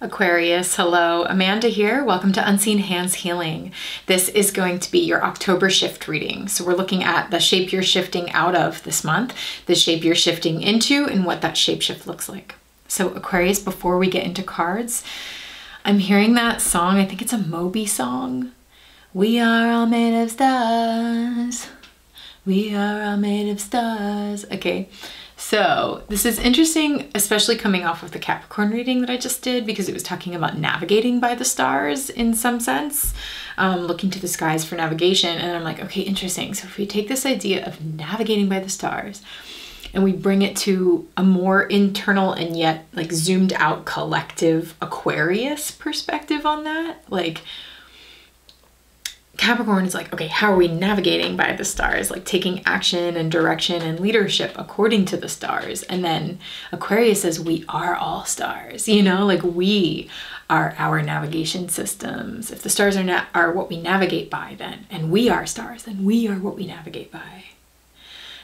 Aquarius, hello. Amanda here. Welcome to Unseen Hands Healing. This is going to be your October shift reading. So we're looking at the shape you're shifting out of this month, the shape you're shifting into, and what that shape shift looks like. So Aquarius, before we get into cards, I'm hearing that song. I think it's a Moby song. We are all made of stars. We are all made of stars. Okay. So this is interesting, especially coming off of the Capricorn reading that I just did, because it was talking about navigating by the stars in some sense, looking to the skies for navigation. And I'm like, okay, interesting. So if we take this idea of navigating by the stars and we bring it to a more internal and yet like zoomed out collective Aquarius perspective on that, like Capricorn is like, okay, how are we navigating by the stars? Like taking action and direction and leadership according to the stars. And then Aquarius says, we are all stars, you know, like we are our navigation systems. If the stars are what we navigate by then, and we are stars, then we are what we navigate by.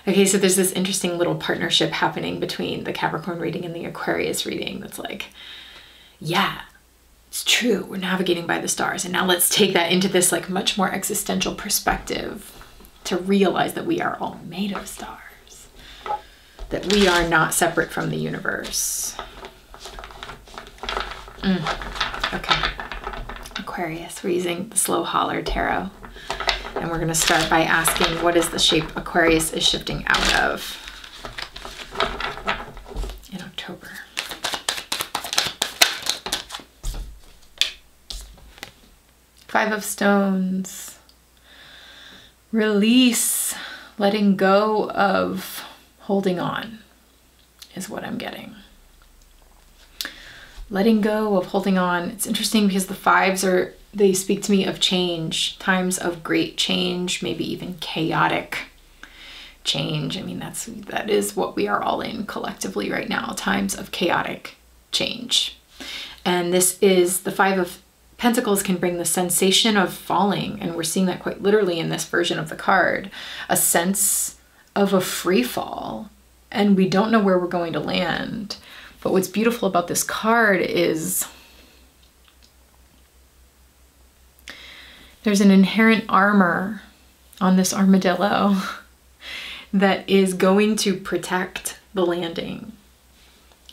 Okay, so there's this interesting little partnership happening between the Capricorn reading and the Aquarius reading that's like, yeah. It's true, we're navigating by the stars. And now let's take that into this like much more existential perspective to realize that we are all made of stars, that we are not separate from the universe. Okay, Aquarius, we're using the Slow Holler Tarot. And we're gonna start by asking, what is the shape Aquarius is shifting out of in October? Five of Stones, release, letting go of holding on is what I'm getting. Letting go of holding on. It's interesting because the fives are, they speak to me of change, times of great change, maybe even chaotic change. I mean, that is what we are all in collectively right now, times of chaotic change. And this is the Five of Pentacles can bring the sensation of falling, and we're seeing that quite literally in this version of the card, a sense of a free fall, and we don't know where we're going to land. But what's beautiful about this card is there's an inherent armor on this armadillo that is going to protect the landing.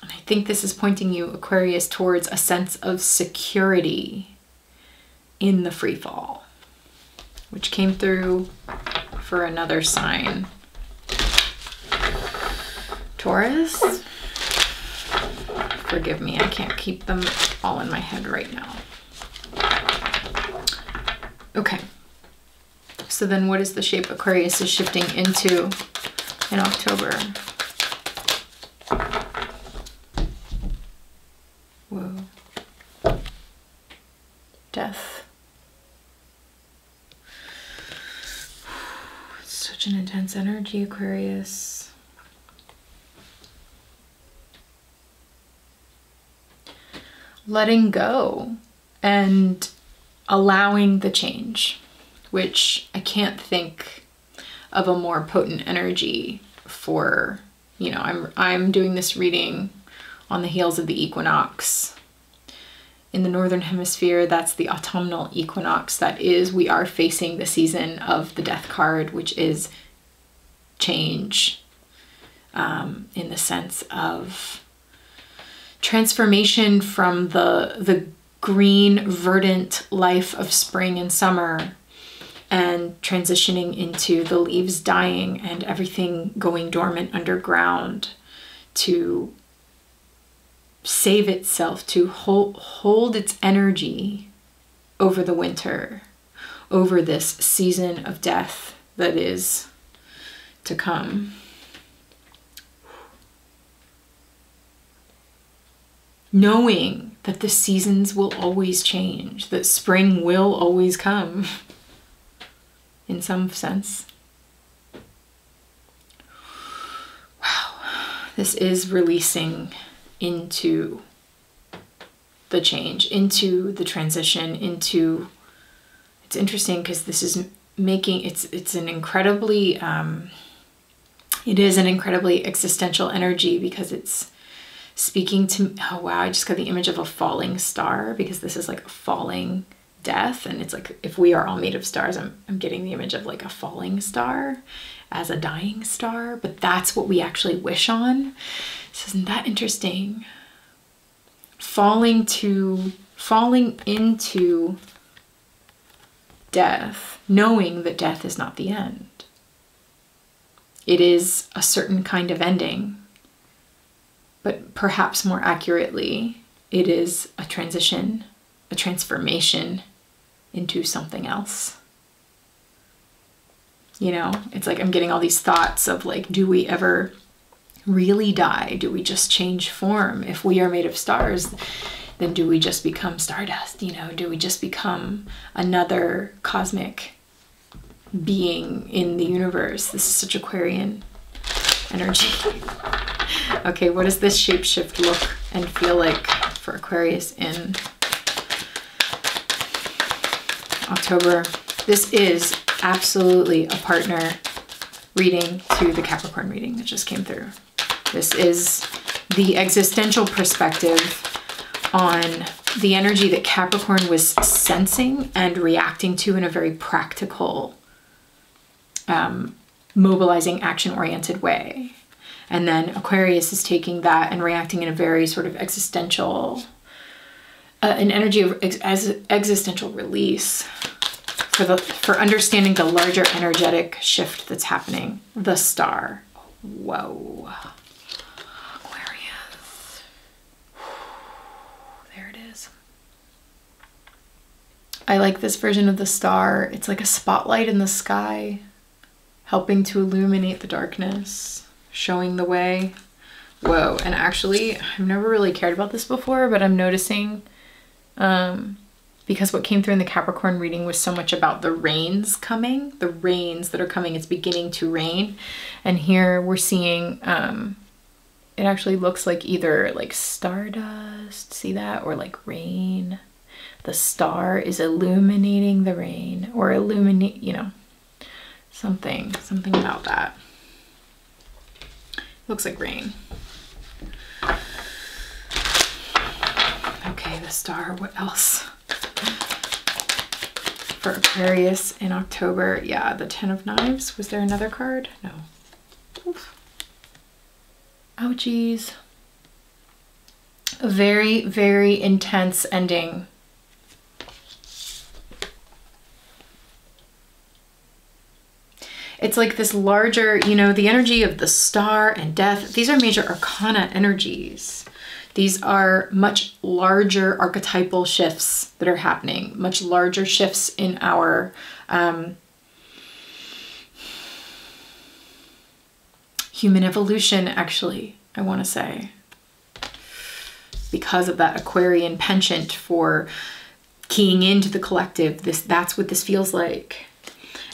And I think this is pointing you, Aquarius, towards a sense of security in the free fall, which came through for another sign. Taurus, forgive me, I can't keep them all in my head right now. Okay, so then what is the shape Aquarius is shifting into in October? Whoa. Death. It's such an intense energy, Aquarius. Letting go and allowing the change, which I can't think of a more potent energy for, you know, I'm doing this reading on the heels of the equinox. In the Northern Hemisphere, that's the autumnal equinox. That is, we are facing the season of the death card, which is change, in the sense of transformation from the green, verdant life of spring and summer, and transitioning into the leaves dying and everything going dormant underground to save itself, to hold its energy over the winter, over this season of death that is to come. Knowing that the seasons will always change, that spring will always come in some sense. Wow, this is releasing into the change, into the transition, into, it's interesting because this is making, it is an incredibly existential energy, because it's speaking to, oh wow, I just got the image of a falling star, because this is like a falling death, and it's like if we are all made of stars, I'm getting the image of like a falling star as a dying star, but that's what we actually wish on. So isn't that interesting? Falling into death, knowing that death is not the end. It is a certain kind of ending, but perhaps more accurately, it is a transition, a transformation into something else. You know, it's like I'm getting all these thoughts of like, do we ever really die? Do we just change form? If we are made of stars, then do we just become stardust? You know, do we just become another cosmic being in the universe? This is such Aquarian energy. Okay, what does this shapeshift look and feel like for Aquarius in October? This is absolutely a partner reading to the Capricorn reading that just came through. This is the existential perspective on the energy that Capricorn was sensing and reacting to in a very practical, mobilizing, action-oriented way. And then Aquarius is taking that and reacting in a very sort of existential, an energy of existential release for understanding the larger energetic shift that's happening. The star. Whoa. Aquarius. There it is. I like this version of the star. It's like a spotlight in the sky, helping to illuminate the darkness, showing the way. Whoa. And actually, I've never really cared about this before, but I'm noticing, because what came through in the Capricorn reading was so much about the rains coming, the rains that are coming, it's beginning to rain. And here we're seeing, it actually looks like either like stardust, see that, or like rain. The star is illuminating the rain, or illuminate, you know, something about that. Looks like rain. Okay, the star, what else? For Aquarius in October, yeah, the 10 of Knives. Was there another card? No. Oof. Ouchies. A very, very intense ending. It's like this larger, you know, the energy of the star and death. These are major arcana energies. These are much larger archetypal shifts that are happening, much larger shifts in our human evolution, actually, I want to say, because of that Aquarian penchant for keying into the collective. That's what this feels like.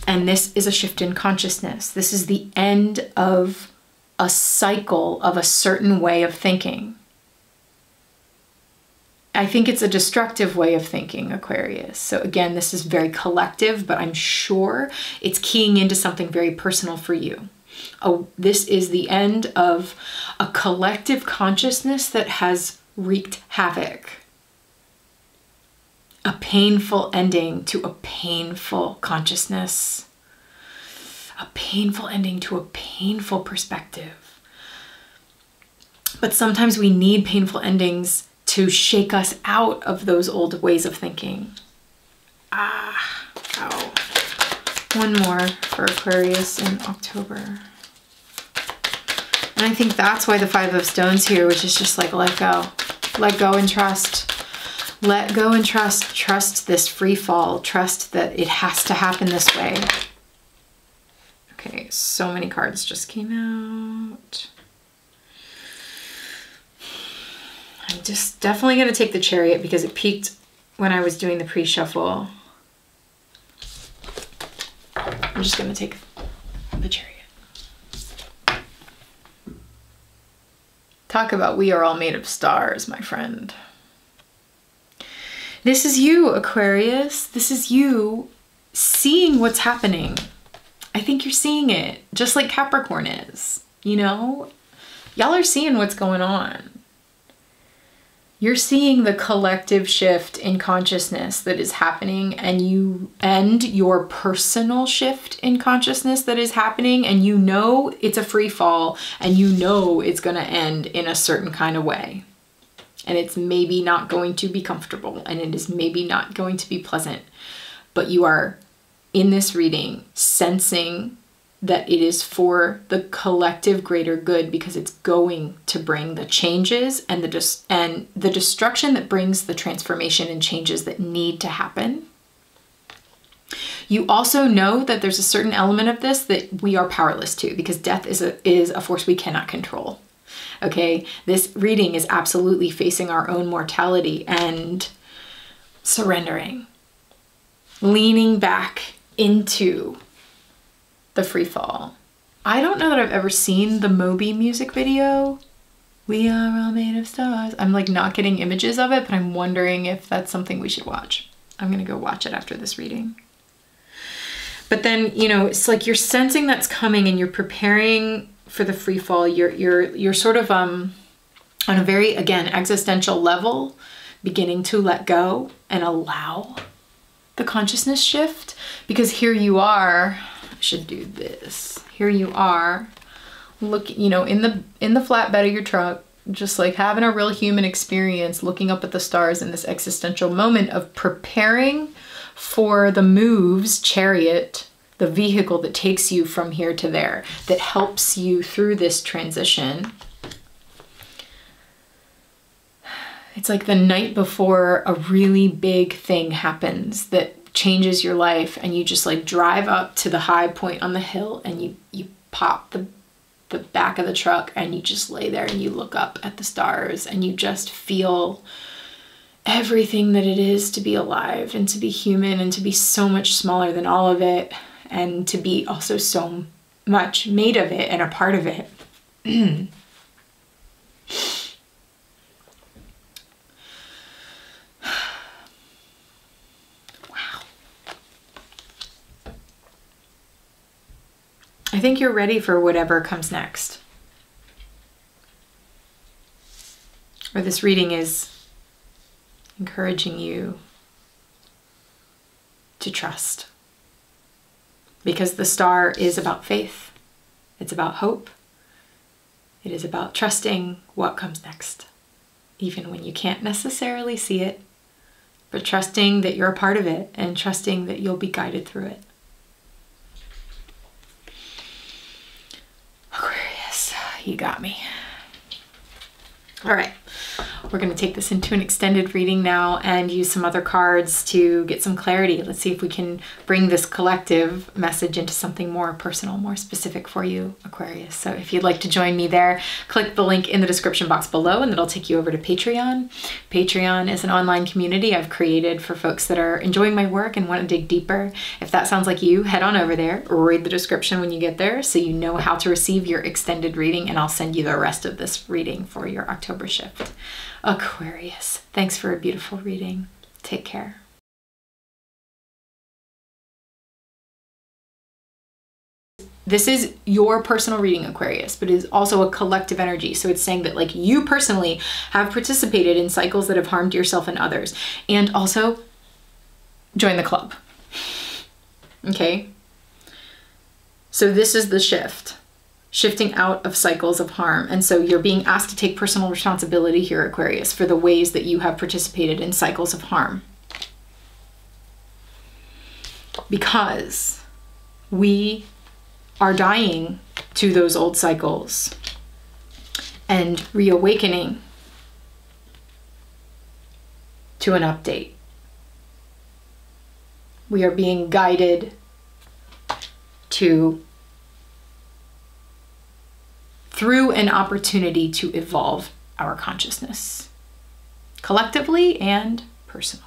And this is a shift in consciousness. This is the end of a cycle of a certain way of thinking. I think it's a destructive way of thinking, Aquarius. So again, this is very collective, but I'm sure it's keying into something very personal for you. Oh, this is the end of a collective consciousness that has wreaked havoc. A painful ending to a painful consciousness. A painful ending to a painful perspective. But sometimes we need painful endings to shake us out of those old ways of thinking. Ah, ow. One more for Aquarius in October. And I think that's why the 5 of Stones here, which is just like, let go and trust. Let go and trust, trust this free fall, trust that it has to happen this way. Okay, so many cards just came out. I'm just definitely going to take the Chariot because it peaked when I was doing the pre-shuffle. I'm just going to take the Chariot. Talk about we are all made of stars, my friend. This is you, Aquarius. This is you seeing what's happening. I think you're seeing it, just like Capricorn is, you know? Y'all are seeing what's going on. you're seeing the collective shift in consciousness that is happening, and your personal shift in consciousness that is happening, and you know it's a free fall, and you know it's going to end in a certain kind of way. And it's maybe not going to be comfortable, and it is maybe not going to be pleasant, but you are in this reading sensing that it is for the collective greater good, because it's going to bring the changes and the destruction that brings the transformation and changes that need to happen. You also know that there's a certain element of this that we are powerless to, because death is a force we cannot control. Okay, this reading is absolutely facing our own mortality and surrendering, leaning back into the free fall. I don't know that I've ever seen the Moby music video. We are all made of stars. I'm like not getting images of it, but I'm wondering if that's something we should watch. I'm gonna go watch it after this reading. But then, you know, it's like you're sensing that's coming and you're preparing for the free fall. You're sort of on a very, again, existential level, beginning to let go and allow the consciousness shift, because here you are. Should do this. Here you are, look, you know, in the flatbed of your truck, just like having a real human experience, looking up at the stars in this existential moment of preparing for the move's chariot, the vehicle that takes you from here to there, that helps you through this transition. It's like the night before a really big thing happens that changes your life, and you just like drive up to the high point on the hill, and you pop the back of the truck, and you just lay there and you look up at the stars, and you just feel everything that it is to be alive and to be human and to be so much smaller than all of it, and to be also so much made of it and a part of it. I think you're ready for whatever comes next. Or this reading is encouraging you to trust. Because the star is about faith. It's about hope. It is about trusting what comes next. Even when you can't necessarily see it, but trusting that you're a part of it and trusting that you'll be guided through it. You got me. All right, we're going to take this into an extended reading now and use some other cards to get some clarity. Let's see if we can bring this collective message into something more personal, more specific for you, Aquarius. So if you'd like to join me there, click the link in the description box below, and that'll take you over to Patreon. Patreon is an online community I've created for folks that are enjoying my work and want to dig deeper. If that sounds like you, head on over there, read the description when you get there so you know how to receive your extended reading, and I'll send you the rest of this reading for your October shift. Aquarius, thanks for a beautiful reading. Take care. This is your personal reading, Aquarius, but it is also a collective energy. So it's saying that like you personally have participated in cycles that have harmed yourself and others, and also join the club. Okay. So this is the shift. Shifting out of cycles of harm. And so you're being asked to take personal responsibility here, Aquarius, for the ways that you have participated in cycles of harm. Because we are dying to those old cycles and reawakening to an update. We are being guided to through an opportunity to evolve our consciousness, collectively and personally.